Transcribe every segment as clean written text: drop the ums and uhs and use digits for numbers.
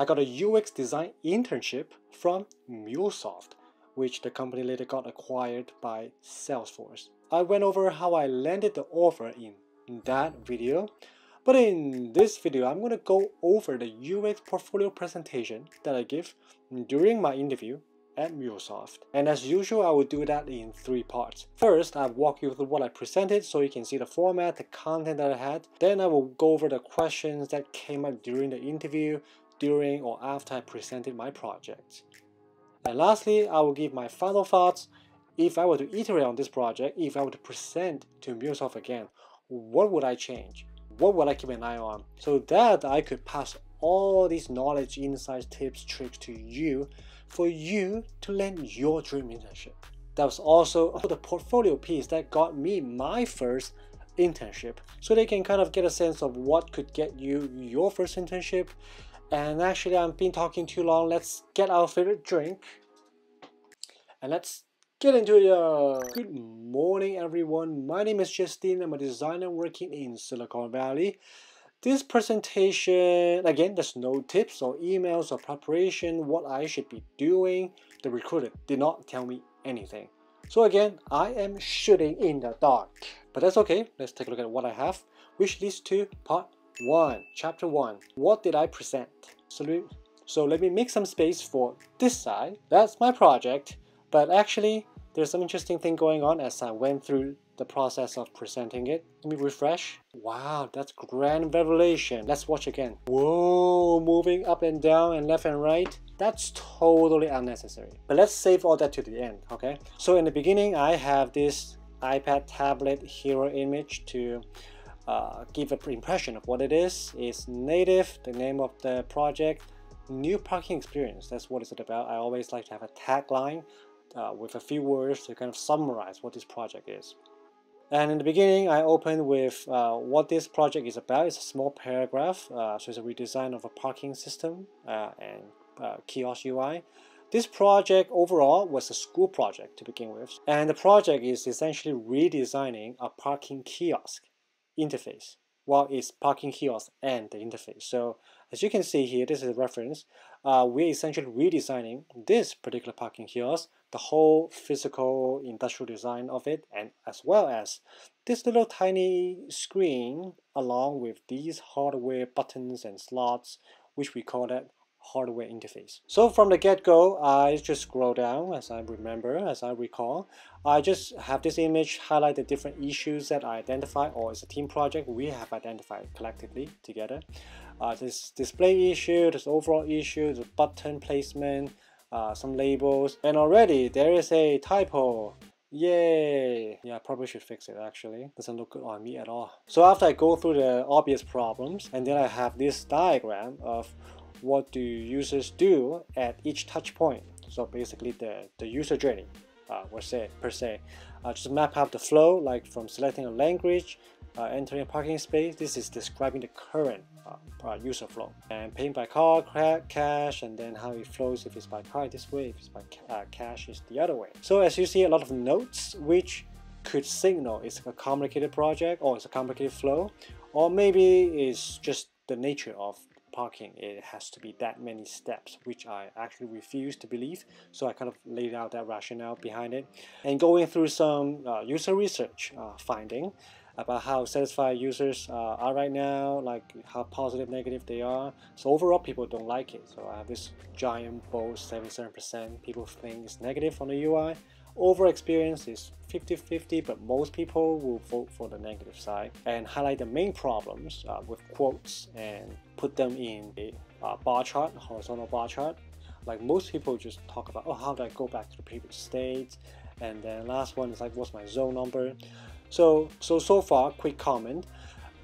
I got a UX design internship from MuleSoft, which the company later got acquired by Salesforce. I went over how I landed the offer in that video, but in this video I'm going to go over the UX portfolio presentation that I give during my interview at MuleSoft. And as usual, I will do that in 3 parts. First, I'll walk you through what I presented so you can see the format, the content that I had. Then I will go over the questions that came up during the interview, during or after I presented my project. And lastly, I will give my final thoughts. If I were to iterate on this project, if I were to present to MuleSoft again, what would I change? What would I keep an eye on? So that I could pass all these knowledge, insights, tips, tricks to you for you to land your dream internship. That was also the portfolio piece that got me my first internship. So they can kind of get a sense of what could get you your first internship. And actually, I've been talking too long. Let's get our favorite drink. And let's get into it. Good morning, everyone. My name is Justin. I'm a designer working in Silicon Valley. This presentation, again, there's no tips or emails or preparation, what I should be doing. The recruiter did not tell me anything. So again, I am shooting in the dark. But that's okay. Let's take a look at what I have, which leads to part 1, chapter 1. What did I present? So let me make some space for this side. That's my project. But actually, there's some interesting thing going on as I went through the process of presenting it. Let me refresh. Wow, that's grand revelation. Let's watch again. Whoa, moving up and down and left and right. That's totally unnecessary. But let's save all that to the end, okay? So in the beginning, I have this iPad tablet hero image to give an impression of what it is. It's native, the name of the project, new parking experience. That's what it's about. I always like to have a tagline with a few words to kind of summarize what this project is. And in the beginning, I opened with what this project is about. It's a small paragraph, so it's a redesign of a parking system and kiosk UI. This project overall was a school project to begin with, and the project is essentially redesigning a parking kiosk interface. Well, it's parking kiosk and the interface. So as you can see here, this is a reference. We're essentially redesigning this particular parking kiosk, the whole physical industrial design of it, and as well as this little tiny screen along with these hardware buttons and slots, which we call that hardware interface. So from the get-go, I just scroll down as I remember, as I recall. I just have this image highlight the different issues that I identify, or as a team project we have identified collectively together. This display issue, this overall issue, the button placement, some labels, and already there is a typo. Yay! Yeah, I probably should fix it actually. Doesn't look good on me at all. So after I go through the obvious problems, and then I have this diagram of what do users do at each touch point. So basically the user journey per se. Just map out the flow, like from selecting a language, entering a parking space. This is describing the current user flow. And paying by car, cash, and then how it flows if it's by car this way, if it's by cash is the other way. So as you see, a lot of notes which could signal it's a complicated project, or it's a complicated flow, or maybe it's just the nature of parking. It has to be that many steps, which I actually refuse to believe. So I kind of laid out that rationale behind it. And going through some user research finding about how satisfied users are right now, like how positive, negative they are. So overall, people don't like it. So I have this giant bold 77%. People think it's negative on the UI. Overall experience is 50-50, but most people will vote for the negative side, and highlight the main problems with quotes and put them in a bar chart, horizontal bar chart. Like most people just talk about, oh, how do I go back to the previous state? And then last one is like, what's my zone number? So far, quick comment.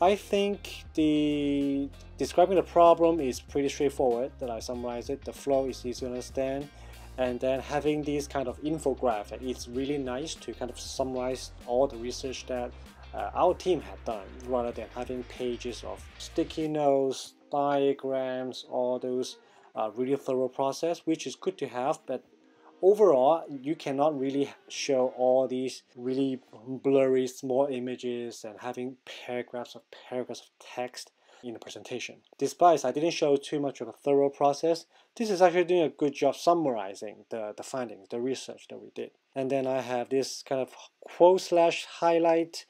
I think the describing the problem is pretty straightforward, that I summarize it. The flow is easy to understand. And then having these kind of infographic, it's really nice to kind of summarize all the research that our team had done, rather than having pages of sticky notes, diagrams, all those really thorough process, which is good to have, but overall, you cannot really show all these really blurry small images and having paragraphs of text. in the presentation. Despite I didn't show too much of a thorough process, this is actually doing a good job summarizing the findings, the research that we did. And then I have this kind of quote slash highlight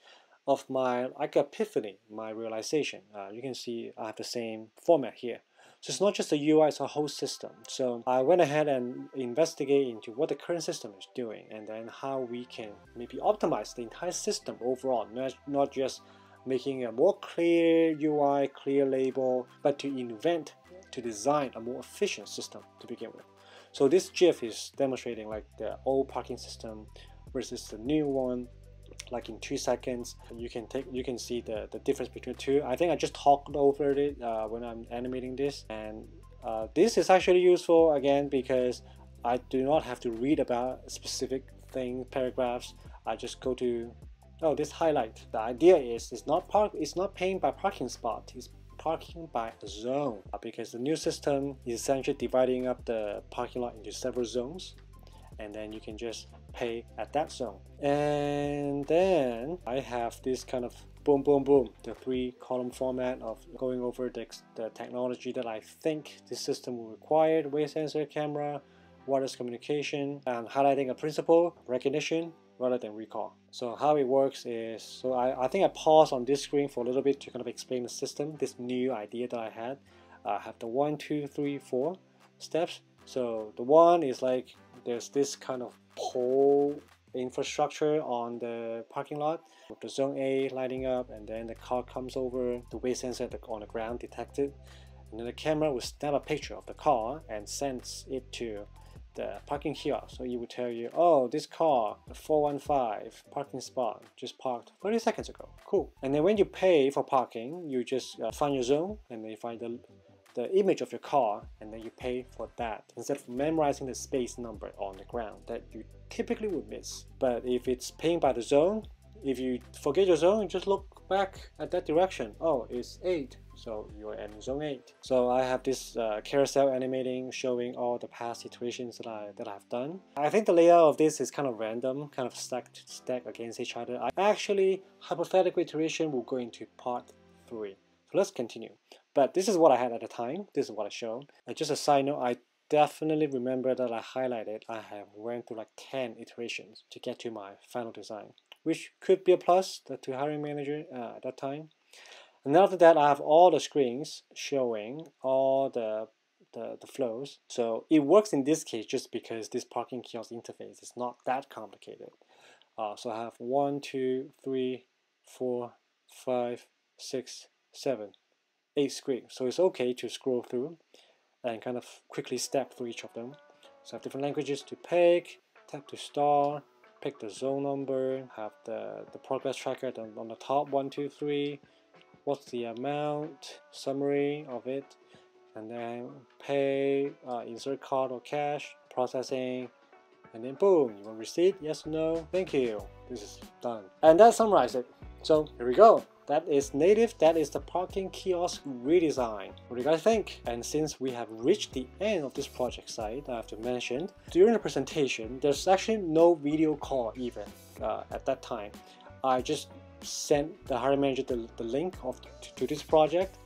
of my, like, epiphany, my realization. You can see I have the same format here. So it's not just a UI, it's a whole system. So I went ahead and investigated into what the current system is doing and then how we can maybe optimize the entire system overall, not just making a more clear UI, clear label, but to invent, to design a more efficient system to begin with. So this GIF is demonstrating like the old parking system versus the new one. Like in 2 seconds, you can see the difference between the two. I think I just talked over it when I'm animating this, and this is actually useful again because I do not have to read about specific things, paragraphs. I just go to, oh, this highlight. The idea is it's not paying by parking spot. It's parking by zone, because the new system is essentially dividing up the parking lot into several zones, and then you can just pay at that zone. And then I have this kind of boom, boom, boom, the 3-column format of going over the technology that I think this system will require: wave sensor, camera, wireless communication, and highlighting a principle, recognition rather than recall. So how it works is, so I think I paused on this screen for a little bit to kind of explain the system, this new idea that I had. I have the 1, 2, 3, 4 steps. So the 1 is like, there's this kind of pole infrastructure on the parking lot with the zone A lighting up, and then the car comes over, the wave sensor on the ground detects it, and then the camera will snap a picture of the car and sends it to the parking kiosk. So it will tell you, oh, this car, the 415 parking spot, just parked 30 seconds ago. Cool. And then when you pay for parking, you just find your zone, and then you find the image of your car, and then you pay for that instead of memorizing the space number on the ground that you typically would miss. But if it's paying by the zone, if you forget your zone, just look back at that direction. Oh, it's 8, so you're in zone 8. So I have this carousel animating, showing all the past situations that I've done. I think the layout of this is kind of random, kind of stacked against each other. Actually, hypothetical iteration will go into part 3. So let's continue. But this is what I had at the time, this is what I showed. And just a side note, I definitely remember that I highlighted, I have went through like 10 iterations to get to my final design, which could be a plus to hiring manager at that time. And after that, I have all the screens showing all the flows. So it works in this case just because this parking kiosk interface is not that complicated. So I have 1, 2, 3, 4, 5, 6, 7, 8 screens, so it's okay to scroll through and kind of quickly step through each of them. So I have different languages to pick, tap to star, pick the zone number, have the progress tracker on the top, 1, 2, 3, what's the amount, summary of it, and then pay, insert card or cash, processing, and then boom, you want receipt, yes, no, thank you, this is done. And that summarizes it. So here we go. That is native, that is the parking kiosk redesign. What do you guys think? And since we have reached the end of this project site, I have to mention, during the presentation, there's actually no video call even at that time. I just sent the hiring manager the link to this project,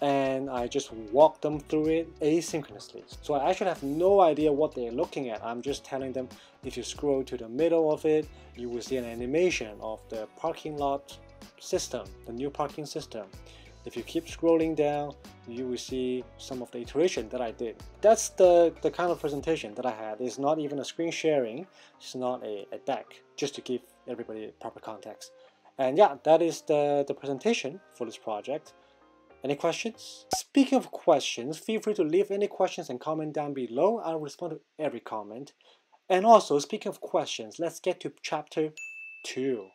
and I just walked them through it asynchronously. So I actually have no idea what they're looking at. I'm just telling them, if you scroll to the middle of it, you will see an animation of the parking lot system, the new parking system. If you keep scrolling down, you will see some of the iteration that I did. That's the kind of presentation that I had. It's not even a screen sharing, it's not a deck, just to give everybody proper context. And yeah, that is the presentation for this project. Any questions? Speaking of questions, feel free to leave any questions and comment down below. I'll respond to every comment. And also, speaking of questions, let's get to chapter 2.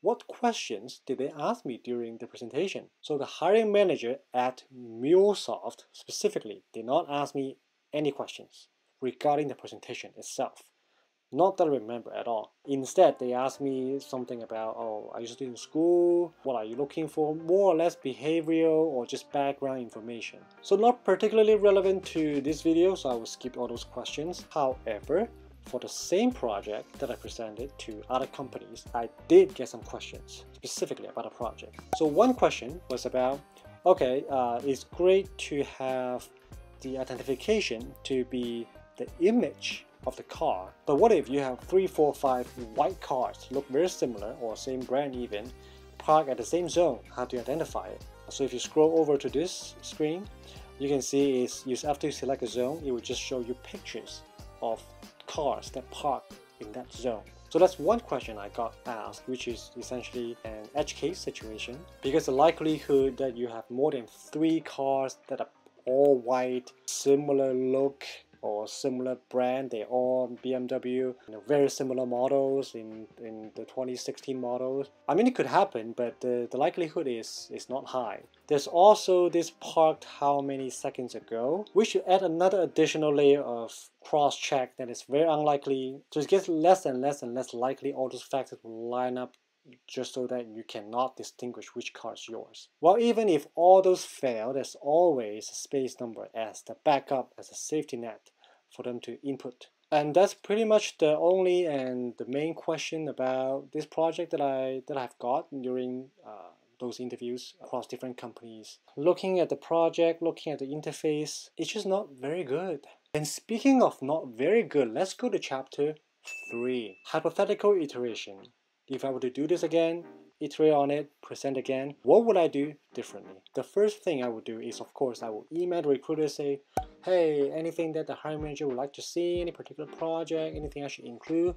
What questions did they ask me during the presentation? So the hiring manager at MuleSoft specifically did not ask me any questions regarding the presentation itself. Not that I remember at all. Instead, they asked me something about, oh, are you still in school? What are you looking for? More or less behavioral or just background information. So not particularly relevant to this video, so I will skip all those questions. However, for the same project that I presented to other companies, I did get some questions specifically about a project. So one question was about, okay, it's great to have the identification to be the image of the car, but what if you have 3, 4, 5 white cars look very similar or same brand even, parked at the same zone? How do you identify it? So if you scroll over to this screen, you can see is after you select a zone, it will just show you pictures of cars that park in that zone. So that's one question I got asked, which is essentially an edge case situation, because the likelihood that you have more than 3 cars that are all white, similar look or similar brand, they all BMW, very similar models in the 2016 models. I mean, it could happen, but the likelihood is not high. There's also this parked how many seconds ago, which should add another additional layer of cross-check that is very unlikely. So it gets less and less and less likely all those factors will line up just so that you cannot distinguish which car is yours. Well, even if all those fail, there's always a space number as the backup, as a safety net for them to input. And that's pretty much the only and the main question about this project that I've got during those interviews across different companies. Looking at the project, looking at the interface, it's just not very good. And speaking of not very good, let's go to chapter 3, hypothetical iteration. If I were to do this again, iterate on it, present again, what would I do differently? The first thing I would do is, of course, I would email the recruiter, say, hey, anything that the hiring manager would like to see, any particular project, anything I should include.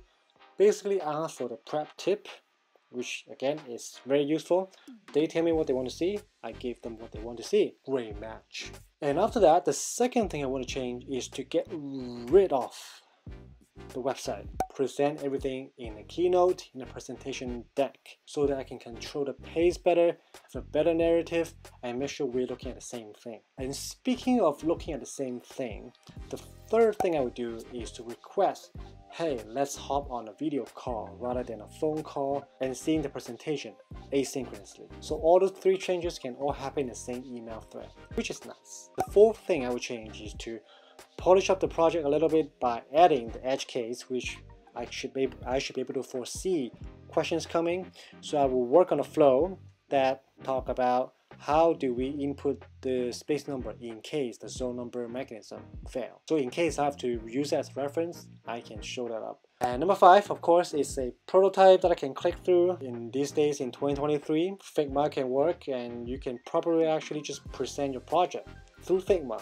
Basically ask for the prep tip, which again is very useful. They tell me what they want to see, I give them what they want to see. Great match. And after that, the second thing I want to change is to get rid of the website. Present everything in a keynote, in a presentation deck, so that I can control the pace better, have a better narrative, and make sure we're looking at the same thing. And speaking of looking at the same thing, the third thing I would do is to request, hey, let's hop on a video call rather than a phone call and seeing the presentation asynchronously. So all those 3 changes can all happen in the same email thread, which is nice. The fourth thing I would change is to polish up the project a little bit by adding the edge case, which I should be able to foresee questions coming. So I will work on a flow that talk about how do we input the space number in case the zone number mechanism fail. So in case I have to use it as reference, I can show that up. And number 5, of course, is a prototype that I can click through. In these days, in 2023, Figma can work, and you can probably actually just present your project through Figma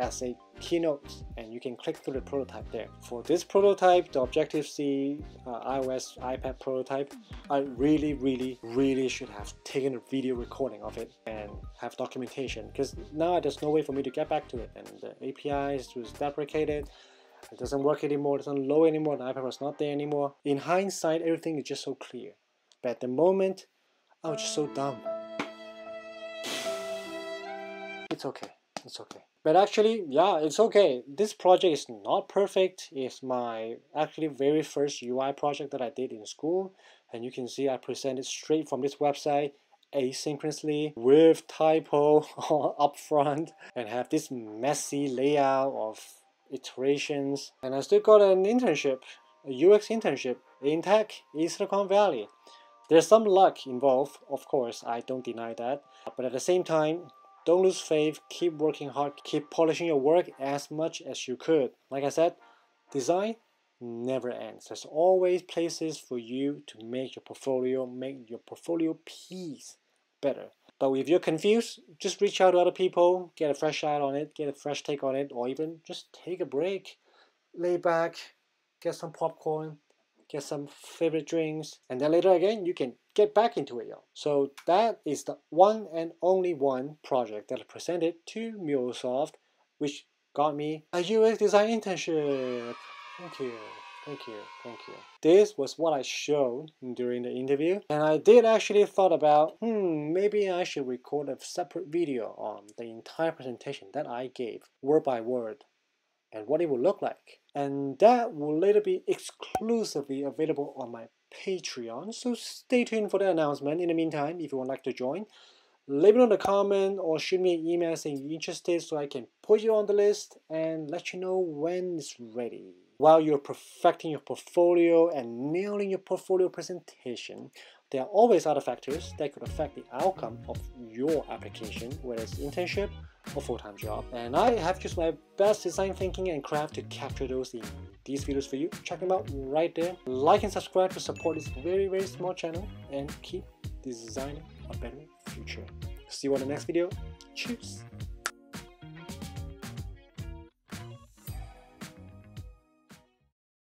as a keynote, and you can click through the prototype there. For this prototype, the Objective-C iOS iPad prototype, I really should have taken a video recording of it and have documentation, because now there's no way for me to get back to it, and the API is deprecated, it doesn't work anymore, it doesn't load anymore, the iPad was not there anymore. In hindsight, everything is just so clear, but at the moment, I was just so dumb. It's okay, it's okay. But actually, yeah, it's okay. This project is not perfect. It's my actually very first UI project that I did in school. And you can see I presented straight from this website asynchronously with typo up front and have this messy layout of iterations. And I still got an internship, a UX internship in tech in Silicon Valley. There's some luck involved, of course, I don't deny that. But at the same time, don't lose faith, keep working hard, keep polishing your work as much as you could. Like I said, design never ends. There's always places for you to make your portfolio piece better. But if you're confused, just reach out to other people, get a fresh eye on it, get a fresh take on it, or even just take a break, lay back, get some popcorn, get some favorite drinks, and then later again, you can get back into it, y'all. So that is the one and only one project that I presented to MuleSoft, which got me a UX design internship. Thank you, thank you, thank you. This was what I showed during the interview, and I did actually thought about, maybe I should record a separate video on the entire presentation that I gave, word by word, and what it would look like. And that will later be exclusively available on my Patreon, so stay tuned for that announcement. In the meantime, if you would like to join, leave it on the comment or shoot me an email saying you're interested so I can put you on the list and let you know when it's ready. While you're perfecting your portfolio and nailing your portfolio presentation, There are always other factors that could affect the outcome of your application, whether it's internship or full-time job. And I have used my best design thinking and craft to capture those in these videos for you. Check them out right there. Like and subscribe to support this very small channel and keep designing a better future. See you on the next video. Cheers!